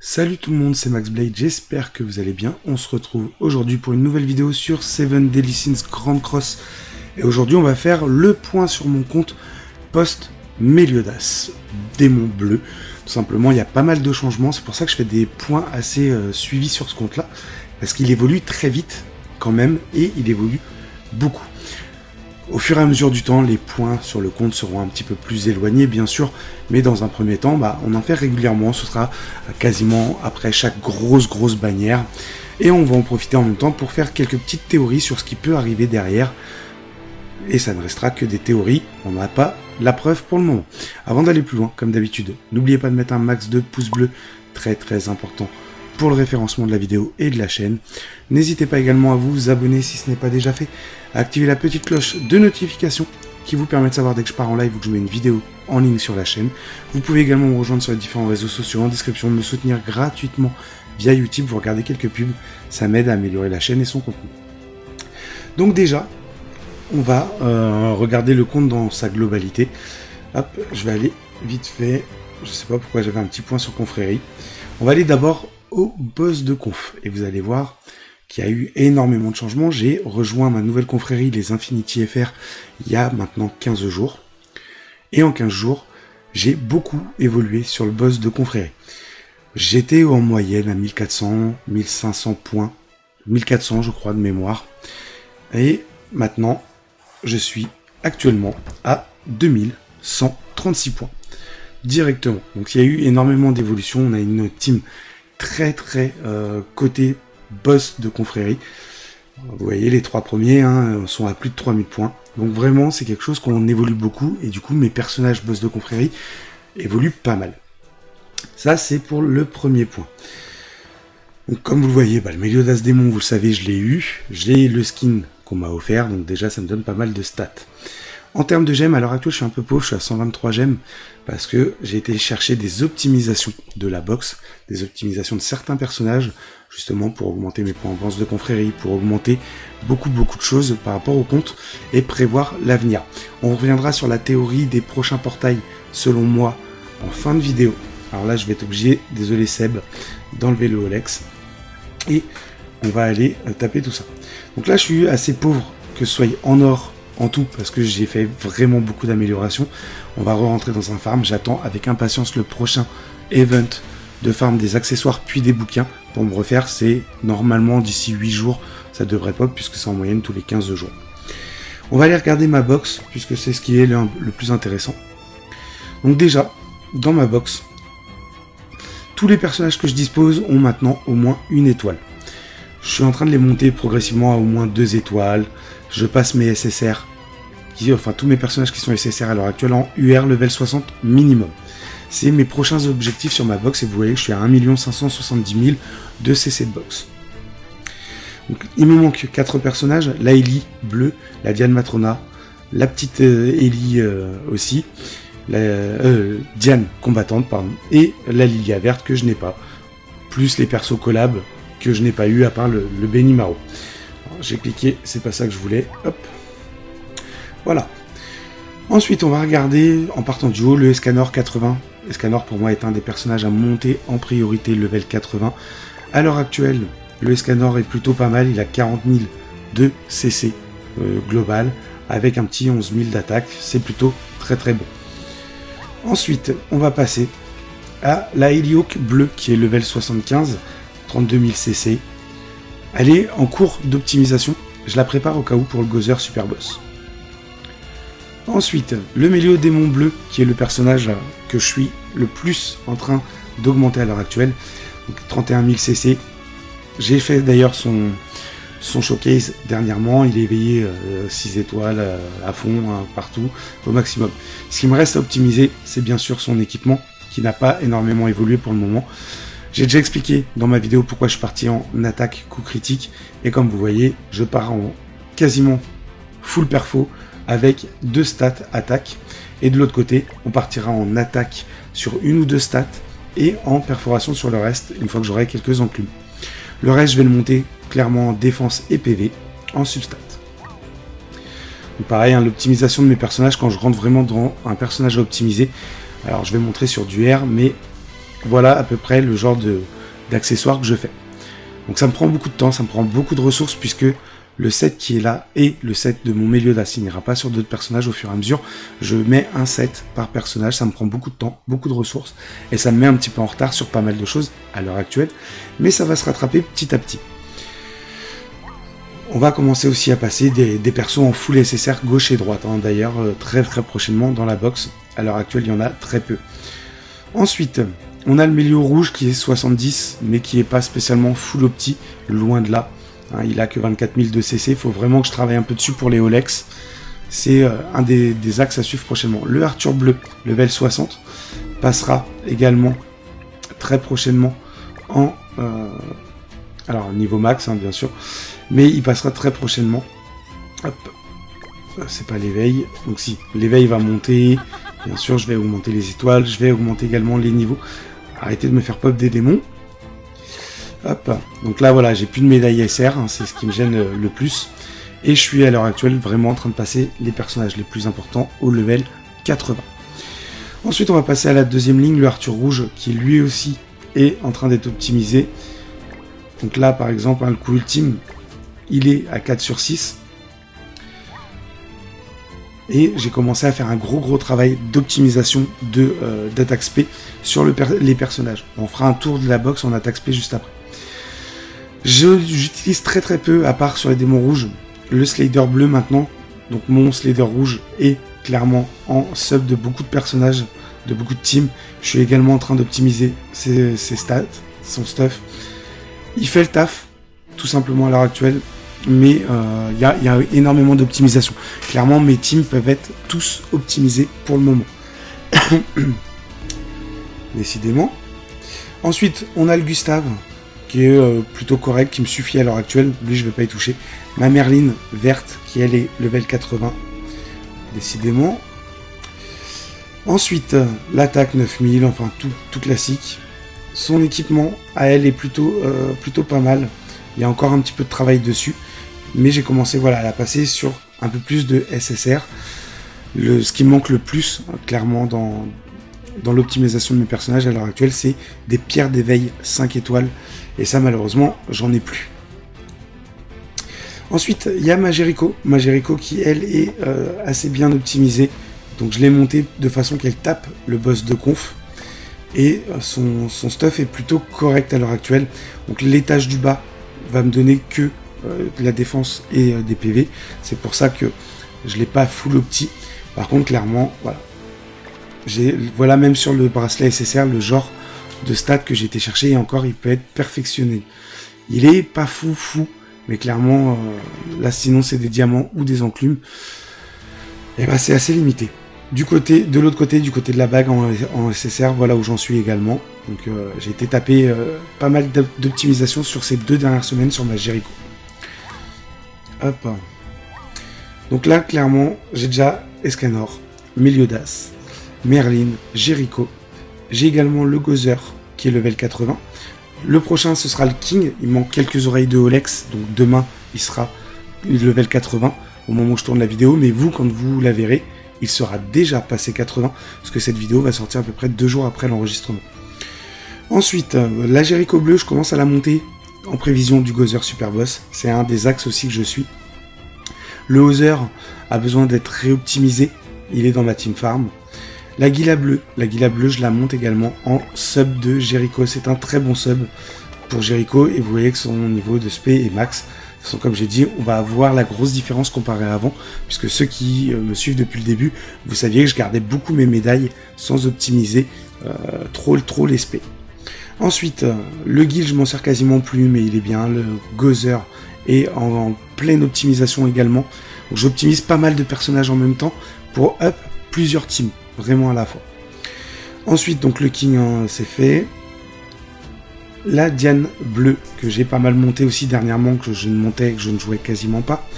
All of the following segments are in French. Salut tout le monde, c'est Max Blade, j'espère que vous allez bien. On se retrouve aujourd'hui pour une nouvelle vidéo sur Seven Deadly Sins Grand Cross. Et aujourd'hui on va faire le point sur mon compte post-Meliodas, démon bleu. Tout simplement, il y a pas mal de changements, c'est pour ça que je fais des points assez suivis sur ce compte-là. Parce qu'il évolue très vite quand même, et il évolue beaucoup. Au fur et à mesure du temps, les points sur le compte seront un petit peu plus éloignés, bien sûr, mais dans un premier temps, on en fait régulièrement, ce sera quasiment après chaque grosse bannière, et on va en profiter en même temps pour faire quelques petites théories sur ce qui peut arriver derrière, et ça ne restera que des théories, on n'a pas la preuve pour le moment. Avant d'aller plus loin, comme d'habitude, n'oubliez pas de mettre un max de pouces bleus, très important pour le référencement de la vidéo et de la chaîne. N'hésitez pas également à vous abonner si ce n'est pas déjà fait, à activer la petite cloche de notification qui vous permet de savoir dès que je pars en live ou que je mets une vidéo en ligne sur la chaîne. Vous pouvez également me rejoindre sur les différents réseaux sociaux en description, de me soutenir gratuitement via YouTube, vous regardez quelques pubs, ça m'aide à améliorer la chaîne et son contenu. Donc déjà, on va regarder le compte dans sa globalité. Hop, je vais aller vite fait, je sais pas pourquoi j'avais un petit point sur confrérie. On va aller d'abord au boss de conf, et vous allez voir qu'il y a eu énormément de changements. J'ai rejoint ma nouvelle confrérie, les Infinity FR, il y a maintenant 15 jours, et en 15 jours, j'ai beaucoup évolué sur le boss de confrérie. J'étais en moyenne à 1400, 1500 points, 1400 je crois de mémoire, et maintenant, je suis actuellement à 2136 points, directement. Donc il y a eu énormément d'évolution, on a une team très côté boss de confrérie. Vous voyez, les trois premiers sont à plus de 3000 points. Donc vraiment, c'est quelque chose qu'on évolue beaucoup, et du coup, mes personnages boss de confrérie évoluent pas mal. Ça, c'est pour le premier point. Donc, comme vous le voyez, le Meliodas démon, vous le savez, je l'ai eu. J'ai le skin qu'on m'a offert, donc déjà, ça me donne pas mal de stats. En termes de gemmes, à l'heure actuelle, je suis un peu pauvre, je suis à 123 gemmes, parce que j'ai été chercher des optimisations de la box, des optimisations de certains personnages, justement pour augmenter mes points en bourse de confrérie, pour augmenter beaucoup de choses par rapport au compte, et prévoir l'avenir. On reviendra sur la théorie des prochains portails, selon moi, en fin de vidéo. Alors là, je vais être obligé, désolé Seb, d'enlever le Olex, et on va aller taper tout ça. Donc là, je suis assez pauvre, que ce soit en or, en tout, parce que j'ai fait vraiment beaucoup d'améliorations. On va re-rentrer dans un farm, j'attends avec impatience le prochain event de farm des accessoires puis des bouquins pour me refaire. C'est normalement d'ici 8 jours, ça devrait pop puisque c'est en moyenne tous les 15 jours. On va aller regarder ma box puisque c'est ce qui est le plus intéressant. Donc déjà, dans ma box, tous les personnages que je dispose ont maintenant au moins une étoile. Je suis en train de les monter progressivement à au moins 2 étoiles. Je passe mes SSR, enfin tous mes personnages qui sont SSR à l'heure actuelle en UR level 60 minimum. C'est mes prochains objectifs sur ma box, et vous voyez que je suis à 1 570 000 de CC de box. Donc, il me manque 4 personnages, la Ellie bleue, la Diane Matrona, la petite Ellie aussi, la Diane combattante, pardon, et la Lilia verte que je n'ai pas, plus les persos collabs que je n'ai pas eu à part le Benimaro. J'ai cliqué, c'est pas ça que je voulais, hop, voilà. Ensuite, on va regarder, en partant du haut, le Escanor 80. Escanor, pour moi, est un des personnages à monter en priorité, level 80. À l'heure actuelle, le Escanor est plutôt pas mal, il a 40 000 de CC global, avec un petit 11 000 d'attaque, c'est plutôt très bon. Ensuite, on va passer à la Helioque bleue, qui est level 75, 32 000 CC. Elle est en cours d'optimisation, je la prépare au cas où pour le Gozer Super Boss. Ensuite, le Mélio Démon Bleu, qui est le personnage que je suis le plus en train d'augmenter à l'heure actuelle. Donc 31 000 CC. J'ai fait d'ailleurs son showcase dernièrement, il est éveillé 6 étoiles à fond, partout, au maximum. Ce qui me reste à optimiser, c'est bien sûr son équipement, qui n'a pas énormément évolué pour le moment. J'ai déjà expliqué dans ma vidéo pourquoi je suis parti en attaque coup critique, et comme vous voyez, je pars en quasiment full perfo avec 2 stats attaque, et de l'autre côté, on partira en attaque sur une ou 2 stats et en perforation sur le reste une fois que j'aurai quelques enclumes. Le reste, je vais le monter clairement en défense et PV, en substat. Donc pareil, l'optimisation de mes personnages, quand je rentre vraiment dans un personnage à optimiser, alors je vais montrer sur du R, mais Voilà à peu près le genre d'accessoires que je fais. Donc ça me prend beaucoup de temps, ça me prend beaucoup de ressources, puisque le set qui est là et le set de mon Meliodas, il n'ira pas sur d'autres personnages au fur et à mesure. Je mets un set par personnage, ça me prend beaucoup de temps, beaucoup de ressources, et ça me met un petit peu en retard sur pas mal de choses à l'heure actuelle, mais ça va se rattraper petit à petit. On va commencer aussi à passer des persos en full SSR gauche et droite, hein, d'ailleurs très prochainement dans la box. À l'heure actuelle, il y en a très peu. Ensuite, on a le Melio rouge qui est 70, mais qui n'est pas spécialement full opti, loin de là. Hein, il a que 24 000 de CC, il faut vraiment que je travaille un peu dessus pour les Olex. C'est un des axes à suivre prochainement. Le Arthur bleu, level 60, passera également très prochainement en... alors niveau max, hein, bien sûr, mais il passera très prochainement. Hop, c'est pas l'éveil, donc si, l'éveil va monter, bien sûr, je vais augmenter les étoiles, je vais augmenter également les niveaux. Arrêtez de me faire pop des démons. Hop, donc là voilà, j'ai plus de médaille SR, hein, c'est ce qui me gêne le plus, et je suis à l'heure actuelle vraiment en train de passer les personnages les plus importants au level 80. Ensuite, on va passer à la deuxième ligne, le Arthur rouge, qui lui aussi est en train d'être optimisé. Donc là, par exemple, hein, le coup ultime, il est à 4 sur 6. Et j'ai commencé à faire un gros travail d'optimisation d'attaque SP sur les personnages. On fera un tour de la box en attaque SP juste après. J'utilise très peu, à part sur les démons rouges, le Slayer bleu maintenant. Donc mon Slayer rouge est clairement en sub de beaucoup de personnages, de beaucoup de teams. Je suis également en train d'optimiser ses stats, son stuff. Il fait le taf, tout simplement à l'heure actuelle, mais il y a énormément d'optimisation. Clairement, mes teams peuvent être tous optimisés pour le moment. Décidément. Ensuite, on a le Gustave, qui est plutôt correct, qui me suffit à l'heure actuelle. Lui, je ne vais pas y toucher. Ma Merlin verte, qui elle est level 80. Décidément. Ensuite, l'attaque 9000, enfin tout classique. Son équipement à elle est plutôt pas mal. Il y a encore un petit peu de travail dessus, mais j'ai commencé voilà, à la passer sur un peu plus de SSR. Ce qui me manque le plus, clairement, dans l'optimisation de mes personnages à l'heure actuelle, c'est des pierres d'éveil 5 étoiles. Et ça, malheureusement, j'en ai plus. Ensuite, il y a ma Jericho. Ma Jericho qui, elle, est assez bien optimisée. Donc, je l'ai montée de façon qu'elle tape le boss de conf. Et son stuff est plutôt correct à l'heure actuelle. Donc l'étage du bas va me donner que de la défense et des PV. C'est pour ça que je ne l'ai pas full opti. Par contre, clairement, voilà. Voilà, même sur le bracelet SSR, le genre de stats que j'ai été chercher. Et encore, il peut être perfectionné. Il est pas fou. Mais clairement, là, sinon, c'est des diamants ou des enclumes. Et bah, c'est assez limité. Du côté de la bague en SSR, voilà où j'en suis également. Donc j'ai été tapé pas mal d'optimisation sur ces deux dernières semaines sur ma Jericho. Hop. Donc là, clairement, j'ai déjà Escanor, Meliodas, Merlin, Jericho. J'ai également le Gozer, qui est level 80. Le prochain, ce sera le King. Il manque quelques oreilles de Olex, donc demain, il sera level 80 au moment où je tourne la vidéo. Mais vous, quand vous la verrez, il sera déjà passé 80, parce que cette vidéo va sortir à peu près 2 jours après l'enregistrement. Ensuite, la Jericho bleue, je commence à la monter en prévision du Gozer Super Boss. C'est un des axes aussi que je suis. Le Gozer a besoin d'être réoptimisé. Il est dans ma team farm. La Guila bleue, je la monte également en sub de Jericho. C'est un très bon sub pour Jericho, et vous voyez que son niveau de SP est max. De toute façon, comme j'ai dit, on va avoir la grosse différence comparée à avant, puisque ceux qui me suivent depuis le début, vous saviez que je gardais beaucoup mes médailles sans optimiser trop les SP. Ensuite, le Guild, je m'en sers quasiment plus, mais il est bien. Le Gozer est en pleine optimisation également. J'optimise pas mal de personnages en même temps pour up plusieurs teams, vraiment à la fois. Ensuite, donc le King, hein, c'est fait. La Diane bleue, que j'ai pas mal monté aussi dernièrement, que je ne montais, que je ne jouais quasiment pas.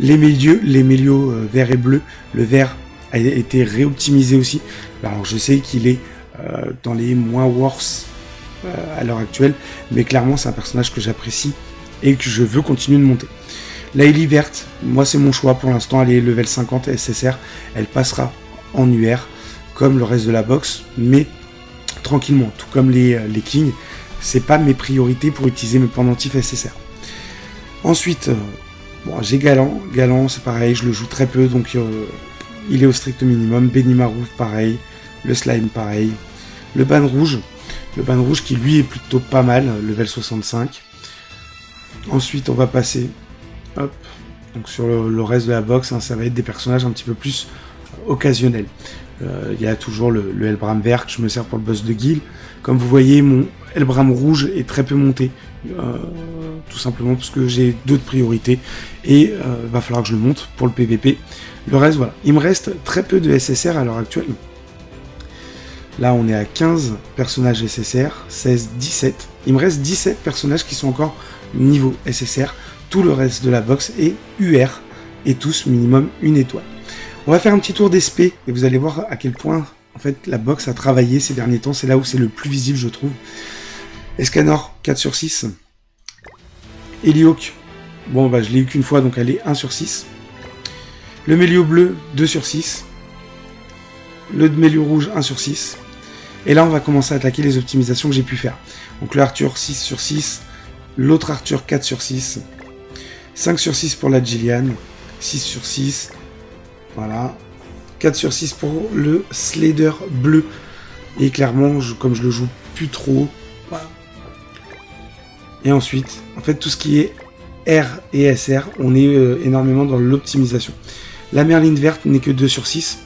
Les Mélios vert et bleu. Le vert a été réoptimisé aussi. Alors je sais qu'il est dans les moins worse à l'heure actuelle, mais clairement c'est un personnage que j'apprécie et que je veux continuer de monter. La Ellie verte, moi c'est mon choix pour l'instant, elle est level 50 SSR, elle passera en UR comme le reste de la box, mais tranquillement, tout comme les Kings. C'est pas mes priorités pour utiliser mes pendentifs SSR. Ensuite, bon, j'ai Galant. Galant, c'est pareil, je le joue très peu, donc il est au strict minimum. Benimaro, pareil. Le Slime, pareil. Le Ban rouge. Le Ban rouge qui, lui, est plutôt pas mal, level 65. Ensuite, on va passer hop, donc sur le reste de la box. Hein, ça va être des personnages un petit peu plus occasionnels. Il y a toujours le Helbram vert que je me sers pour le boss de Guild. Comme vous voyez, mon Helbram rouge est très peu monté. Tout simplement parce que j'ai d'autres priorités et va falloir que je le monte pour le PVP. Le reste, voilà. Il me reste très peu de SSR à l'heure actuelle. Là, on est à 15 personnages SSR, 16, 17. Il me reste 17 personnages qui sont encore niveau SSR. Tout le reste de la box est UR et tous minimum une étoile. On va faire un petit tour des SP et vous allez voir à quel point en fait la box a travaillé ces derniers temps. C'est là où c'est le plus visible, je trouve. Escanor, 4/6. Helioque, bon bah je l'ai eu qu'une fois, donc elle est 1/6. Le Mélio bleu, 2/6. Le Mélio rouge, 1/6. Et là on va commencer à attaquer les optimisations que j'ai pu faire. Donc le Arthur, 6/6. L'autre Arthur, 4/6. 5/6 pour la Gillian. 6/6. Voilà. 4/6 pour le Slader bleu. Et clairement, comme je le joue plus trop... Voilà. Et ensuite, en fait, tout ce qui est R et SR, on est énormément dans l'optimisation. La Merlin verte n'est que 2/6.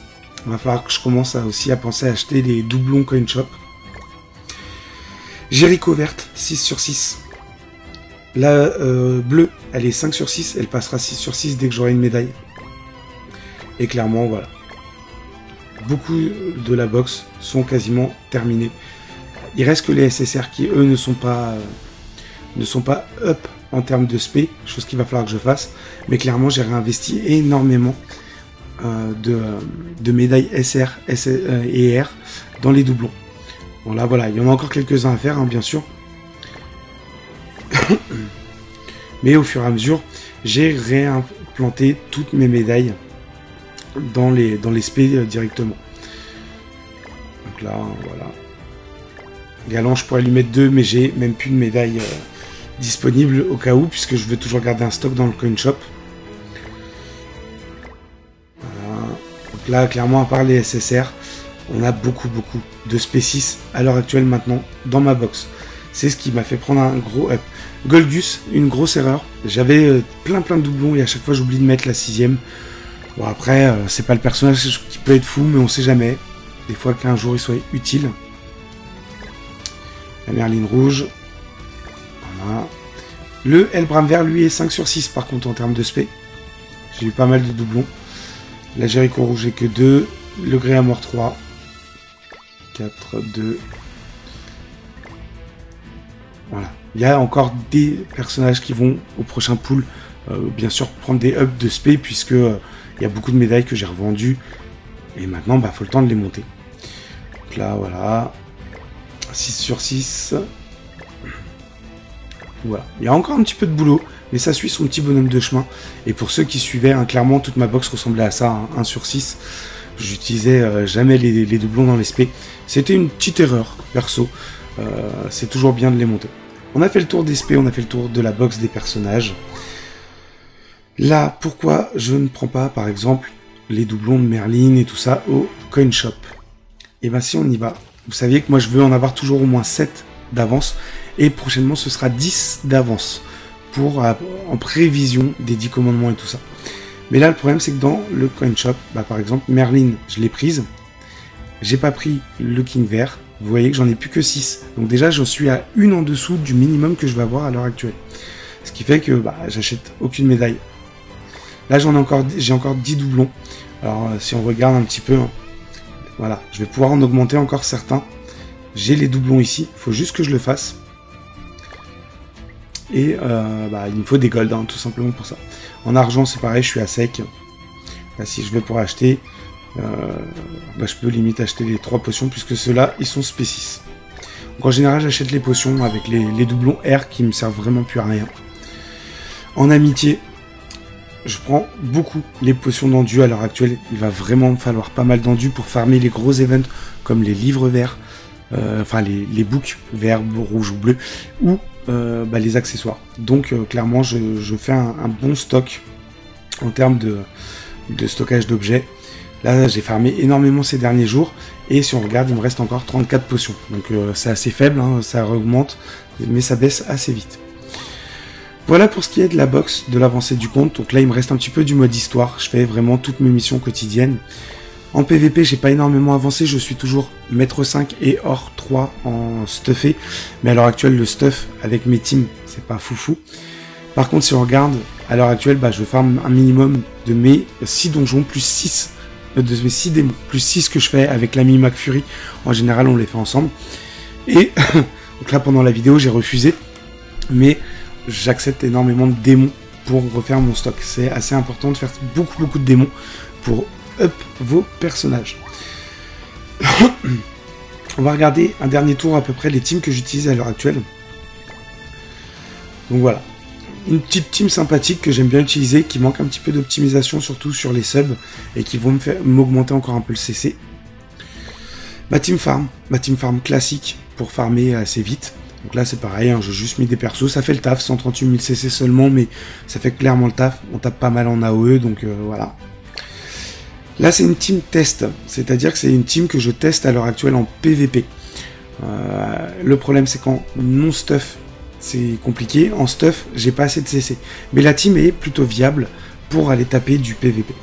Il va falloir que je commence aussi à penser à acheter des doublons coin shop. Jericho verte, 6/6. La bleue, elle est 5/6. Elle passera 6/6 dès que j'aurai une médaille. Et clairement, voilà. Beaucoup de la box sont quasiment terminés. Il reste que les SSR qui, eux, ne sont pas up en termes de SP, chose qu'il va falloir que je fasse, mais clairement j'ai réinvesti énormément de médailles SR, et R dans les doublons. Bon là voilà, il y en a encore quelques-uns à faire hein, bien sûr, mais au fur et à mesure j'ai réimplanté toutes mes médailles dans les SP directement. Donc là voilà, Galant je pourrais lui mettre 2, mais j'ai même plus de médailles disponible au cas où, puisque je veux toujours garder un stock dans le coin shop. Voilà. Donc là, clairement, à part les SSR, on a beaucoup de SP6 à l'heure actuelle maintenant dans ma box. C'est ce qui m'a fait prendre un gros up. Golgus, une grosse erreur. J'avais plein de doublons et à chaque fois j'oublie de mettre la 6e. Bon après, c'est pas le personnage qui peut être fou, mais on sait jamais. Des fois qu'un jour il soit utile. La Merlin rouge. Voilà. Le Helbram vert, lui, est 5/6, par contre, en termes de SP. J'ai eu pas mal de doublons. La Jericho rouge est que 2. Le Gréamor 3. 4, 2. Voilà. Il y a encore des personnages qui vont au prochain pool, bien sûr, prendre des ups de SP, puisque il y a beaucoup de médailles que j'ai revendues. Et maintenant, bah, faut le temps de les monter. Donc là, voilà. 6/6. Voilà. Il y a encore un petit peu de boulot, mais ça suit son petit bonhomme de chemin. Et pour ceux qui suivaient, hein, clairement, toute ma box ressemblait à ça, hein, 1/6. J'utilisais jamais les doublons dans les SP. C'était une petite erreur, perso. C'est toujours bien de les monter. On a fait le tour des SP, on a fait le tour de la box des personnages. Là, pourquoi je ne prends pas, par exemple, les doublons de Merlin et tout ça au coin shop? Et bien, si on y va, vous saviez que moi, je veux en avoir toujours au moins 7 d'avance. Et prochainement, ce sera 10 d'avance pour en prévision des 10 commandements et tout ça. Mais là, le problème, c'est que dans le coin shop, bah, par exemple, Merlin, je l'ai prise. J'ai pas pris le King vert. Vous voyez que j'en ai plus que 6. Donc déjà, je suis à une en dessous du minimum que je vais avoir à l'heure actuelle. Ce qui fait que bah, j'achète aucune médaille. Là, j'ai encore 10 doublons. Alors, si on regarde un petit peu, hein, voilà, je vais pouvoir en augmenter encore certains. J'ai les doublons ici. Il faut juste que je le fasse. Et bah, il me faut des golds, hein, tout simplement pour ça. En argent, c'est pareil, je suis à sec. Là, si je vais pour acheter, bah, je peux limite acheter les 3 potions, puisque ceux-là, ils sont SP6. Donc en général, j'achète les potions avec les doublons R qui me servent vraiment plus à rien. En amitié, je prends beaucoup les potions d'enduit à l'heure actuelle. Il va vraiment me falloir pas mal d'enduit pour farmer les gros events, comme les livres verts, enfin les books vert, rouge ou bleu, ou les accessoires. Donc clairement je fais un bon stock en termes de stockage d'objets. Là j'ai farmé énormément ces derniers jours, et si on regarde il me reste encore 34 potions. Donc c'est assez faible, hein, ça augmente, mais ça baisse assez vite. Voilà pour ce qui est de la box, de l'avancée du compte. Donc là il me reste un petit peu du mode histoire, je fais vraiment toutes mes missions quotidiennes. En PVP, j'ai pas énormément avancé, je suis toujours maître 5 et or 3 en stuffé, mais à l'heure actuelle, le stuff avec mes teams, c'est pas foufou. Par contre, si on regarde, à l'heure actuelle, je farme un minimum de mes 6 donjons, plus 6 de mes 6 démons, plus 6 que je fais avec l'ami McFury. En général, on les fait ensemble. Et donc là, pendant la vidéo, j'ai refusé, mais j'accepte énormément de démons pour refaire mon stock. C'est assez important de faire beaucoup de démons pour up vos personnages. On va regarder un dernier tour à peu près les teams que j'utilise à l'heure actuelle. Donc voilà, une petite team sympathique que j'aime bien utiliser, qui manque un petit peu d'optimisation surtout sur les subs et qui vont m'augmenter encore un peu le CC. Ma team farm classique pour farmer assez vite. Donc là c'est pareil, hein, j'ai juste mis des persos, ça fait le taf, 138 000 CC seulement, mais ça fait clairement le taf, on tape pas mal en AOE, donc voilà. Là c'est une team test, c'est-à-dire que c'est une team que je teste à l'heure actuelle en PVP. Le problème c'est qu'en non-stuff c'est compliqué, en stuff j'ai pas assez de CC. Mais la team est plutôt viable pour aller taper du PVP.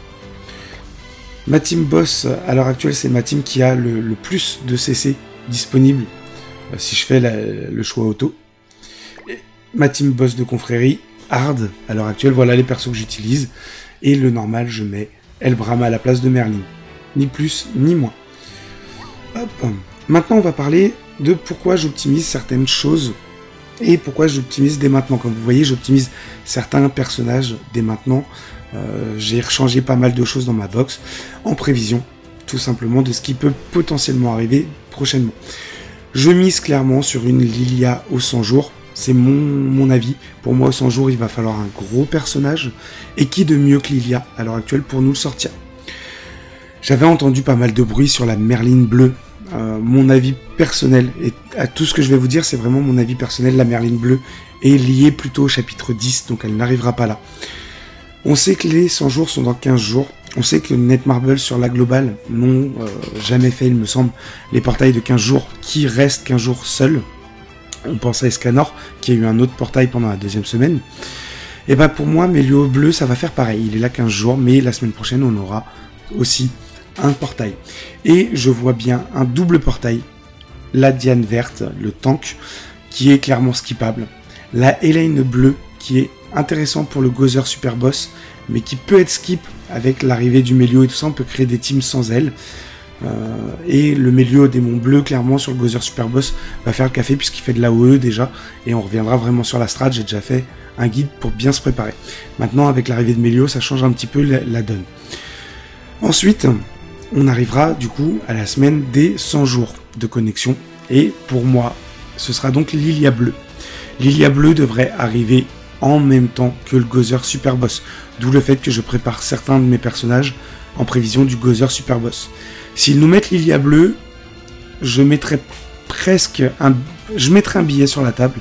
Ma team boss à l'heure actuelle c'est ma team qui a le plus de CC disponible si je fais le choix auto. Et ma team boss de confrérie, hard à l'heure actuelle, voilà les persos que j'utilise. Et le normal je mets Helbram à la place de Merlin, ni plus ni moins. Hop. Maintenant on va parler de pourquoi j'optimise certaines choses et pourquoi j'optimise dès maintenant. Comme vous voyez j'optimise certains personnages dès maintenant, j'ai rechangé pas mal de choses dans ma box en prévision tout simplement de ce qui peut potentiellement arriver prochainement. Je mise clairement sur une Lilia au 100 jours, c'est mon avis. Pour moi, au 100 jours, il va falloir un gros personnage. Et qui de mieux que Lilia, à l'heure actuelle, pour nous le sortir? J'avais entendu pas mal de bruit sur la Merlin bleue. Mon avis personnel, et à tout ce que je vais vous dire, c'est vraiment mon avis personnel, la Merlin bleue est liée plutôt au chapitre 10, donc elle n'arrivera pas là. On sait que les 100 jours sont dans 15 jours. On sait que Netmarble sur la globale n'ont jamais fait, il me semble, les portails de 15 jours qui restent 15 jours seuls. On pense à Escanor, qui a eu un autre portail pendant la deuxième semaine. Et bah pour moi, Melio bleu, ça va faire pareil. Il est là 15 jours, mais la semaine prochaine, on aura aussi un portail. Et je vois bien un double portail. La Diane verte, le tank, qui est clairement skippable. La Elaine bleue, qui est intéressant pour le Gozer super boss, mais qui peut être skip avec l'arrivée du Melio et tout ça. On peut créer des teams sans elle. Et le Melio démon bleu clairement sur le Gozer super boss va faire le café puisqu'il fait de l'AOE déjà, et on reviendra vraiment sur la strat. J'ai déjà fait un guide pour bien se préparer. Maintenant avec l'arrivée de Melio ça change un petit peu la donne. Ensuite on arrivera du coup à la semaine des 100 jours de connexion, et pour moi ce sera donc Lilia bleu. Lilia bleu devrait arriver en même temps que le Gozer super boss, d'où le fait que je prépare certains de mes personnages en prévision du Gozer super boss. S'ils nous mettent Lilia bleu, je mettrai un billet sur la table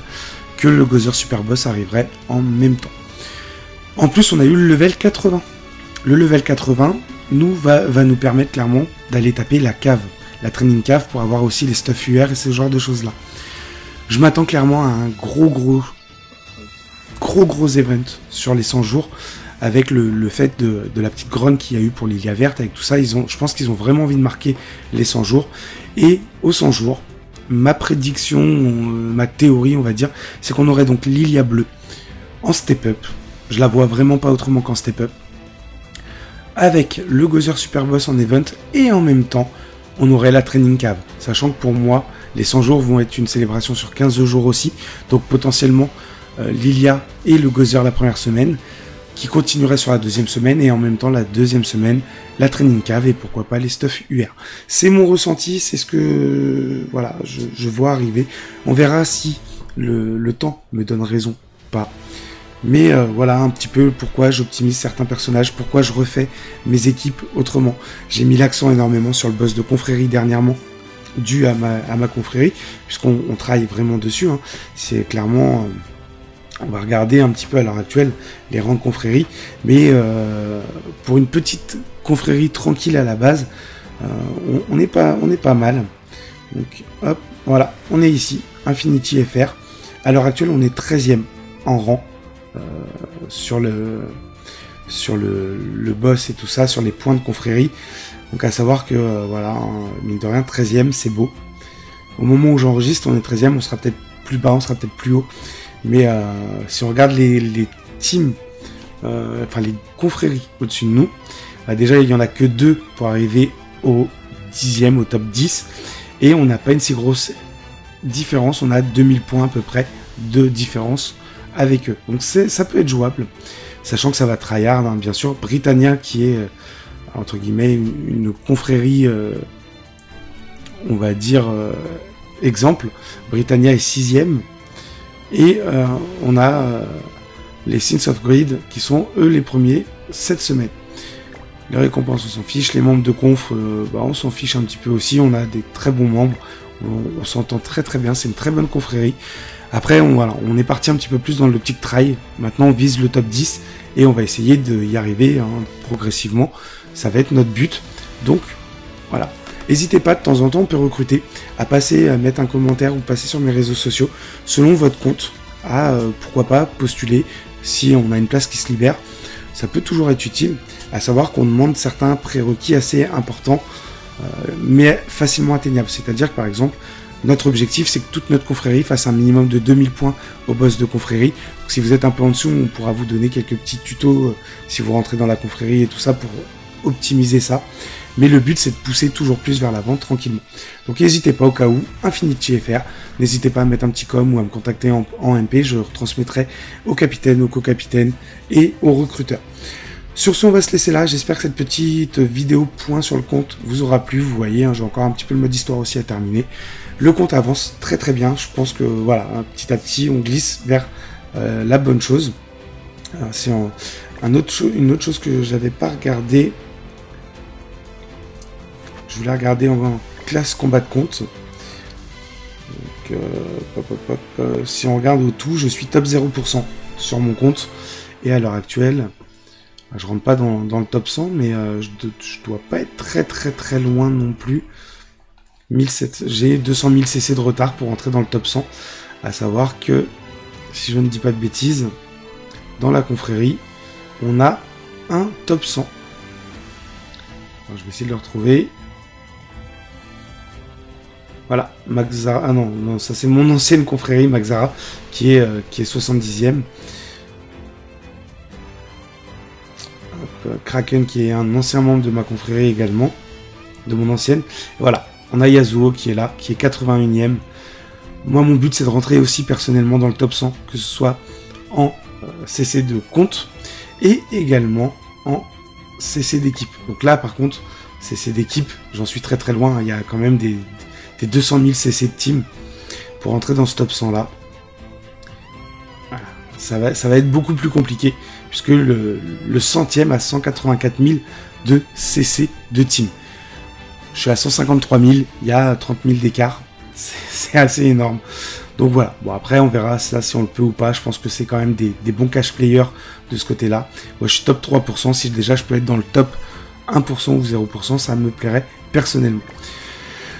que le Gozer super boss arriverait en même temps. En plus, on a eu le level 80. Le level 80 va nous permettre clairement d'aller taper la cave, la training cave, pour avoir aussi les stuff UR et ce genre de choses-là. Je m'attends clairement à un gros event sur les 100 jours. Avec le fait de la petite grogne qu'il y a eu pour Lilia verte, avec tout ça, je pense qu'ils ont vraiment envie de marquer les 100 jours. Et aux 100 jours, ma prédiction, ma théorie, on va dire, c'est qu'on aurait donc Lilia bleue en step-up. Je la vois vraiment pas autrement qu'en step-up. Avec le Gozer super boss en event, et en même temps, on aurait la training cave. Sachant que pour moi, les 100 jours vont être une célébration sur 15 jours aussi. Donc potentiellement, Lilia et le Gozer la première semaine, qui continuerait sur la deuxième semaine, et en même temps la deuxième semaine la training cave, et pourquoi pas les stuff UR. C'est mon ressenti, c'est ce que voilà je vois arriver. On verra si le temps me donne raison ou pas, mais voilà un petit peu pourquoi j'optimise certains personnages, pourquoi je refais mes équipes autrement. J'ai mis l'accent énormément sur le boss de confrérie dernièrement, dû à ma confrérie, puisqu'on travaille vraiment dessus. Hein. C'est clairement... on va regarder un petit peu à l'heure actuelle les rangs de confrérie. Mais pour une petite confrérie tranquille à la base, on est pas mal. Donc hop, voilà, on est ici, Infinity FR. À l'heure actuelle, on est 13e en rang sur le boss et tout ça, sur les points de confrérie. Donc à savoir que, voilà, mine de rien, 13e, c'est beau. Au moment où j'enregistre, on est 13e, on sera peut-être plus bas, on sera peut-être plus haut. Mais si on regarde les teams, enfin les confréries au-dessus de nous, bah déjà il n'y en a que 2 pour arriver au 10e, au top 10. Et on n'a pas une si grosse différence, on a 2000 points à peu près de différence avec eux. Donc ça peut être jouable, sachant que ça va tryhard, hein, bien sûr. Britannia qui est, entre guillemets, une confrérie, on va dire, exemple. Britannia est 6e. Et on a les Sins of Greed qui sont eux les premiers cette semaine. Les récompenses on s'en fiche, les membres de conf bah, on s'en fiche un petit peu aussi, on a des très bons membres, on s'entend très bien, c'est une très bonne confrérie. Après voilà, on est parti un petit peu plus dans l'optique try, maintenant on vise le top 10 et on va essayer d'y arriver hein, progressivement, ça va être notre but. Donc voilà. N'hésitez pas, de temps en temps, on peut recruter, à passer, à mettre un commentaire ou passer sur mes réseaux sociaux, selon votre compte, à, pourquoi pas, postuler si on a une place qui se libère. Ça peut toujours être utile, à savoir qu'on demande certains prérequis assez importants, mais facilement atteignables. C'est-à-dire que, par exemple, notre objectif, c'est que toute notre confrérie fasse un minimum de 2000 points au boss de confrérie. Donc, si vous êtes un peu en dessous, on pourra vous donner quelques petits tutos, si vous rentrez dans la confrérie et tout ça, pour optimiser ça. Mais le but, c'est de pousser toujours plus vers l'avant, tranquillement. Donc, n'hésitez pas au cas où, Infinity FR. N'hésitez pas à mettre un petit com ou à me contacter en MP. Je retransmettrai au capitaine, au co-capitaine et au recruteur. Sur ce, on va se laisser là. J'espère que cette petite vidéo point sur le compte vous aura plu. Vous voyez, hein, j'ai encore un petit peu le mode histoire aussi à terminer. Le compte avance très bien. Je pense que, voilà, petit à petit, on glisse vers la bonne chose. C'est une autre chose que j'avais pas regardée. Je voulais regarder en classe combat de compte. Donc, si on regarde au tout, je suis top 0% sur mon compte. Et à l'heure actuelle, je rentre pas dans le top 100, mais je dois pas être très loin non plus. J'ai 200 000 CC de retard pour entrer dans le top 100. À savoir que, si je ne dis pas de bêtises, dans la confrérie, on a un top 100. Alors, je vais essayer de le retrouver. Voilà, Maxara, ah non, ça c'est mon ancienne confrérie, Maxara, qui est 70e. Hop, Kraken, qui est un ancien membre de ma confrérie également, de mon ancienne. Et voilà, on a Yasuo qui est là, qui est 81e. Moi, mon but, c'est de rentrer aussi personnellement dans le top 100, que ce soit en CC de compte, et également en CC d'équipe. Donc là, par contre, CC d'équipe, j'en suis très loin, hein. Il y a quand même des 200 000 CC de team pour entrer dans ce top 100 là. Voilà. Ça va être beaucoup plus compliqué puisque le centième a 184 000 de CC de team. Je suis à 153 000, il y a 30 000 d'écart. C'est assez énorme. Donc voilà. Bon, après, on verra ça si on le peut ou pas. Je pense que c'est quand même des bons cash players de ce côté-là. Moi, je suis top 3%. Si déjà je peux être dans le top 1% ou 0%, ça me plairait personnellement.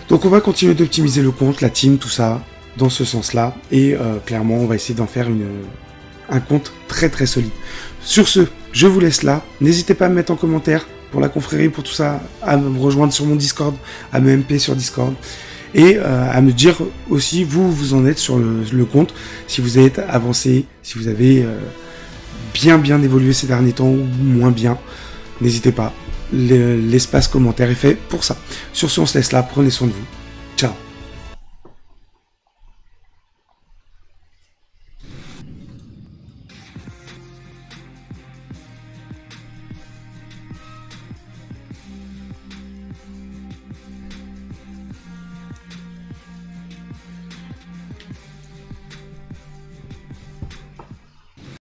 Donc on va continuer d'optimiser le compte, la team, tout ça, dans ce sens-là. Et clairement, on va essayer d'en faire un compte très solide. Sur ce, je vous laisse là. N'hésitez pas à me mettre en commentaire pour la confrérie, pour tout ça, à me rejoindre sur mon Discord, à me MP sur Discord. Et à me dire aussi, vous en êtes sur le compte, si vous êtes avancé, si vous avez bien évolué ces derniers temps ou moins bien. N'hésitez pas. L'espace commentaire est fait pour ça. Sur ce, on se laisse là, prenez soin de vous.